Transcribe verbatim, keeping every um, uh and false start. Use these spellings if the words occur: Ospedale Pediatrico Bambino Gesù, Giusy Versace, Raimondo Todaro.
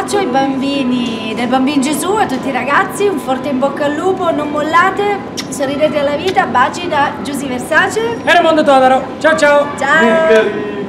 abbraccio ai bambini del Bambino Gesù, a tutti i ragazzi, un forte in bocca al lupo, non mollate, sorridete alla vita, baci da Giusy Versace e Raimondo Todaro. Ciao ciao! Ciao!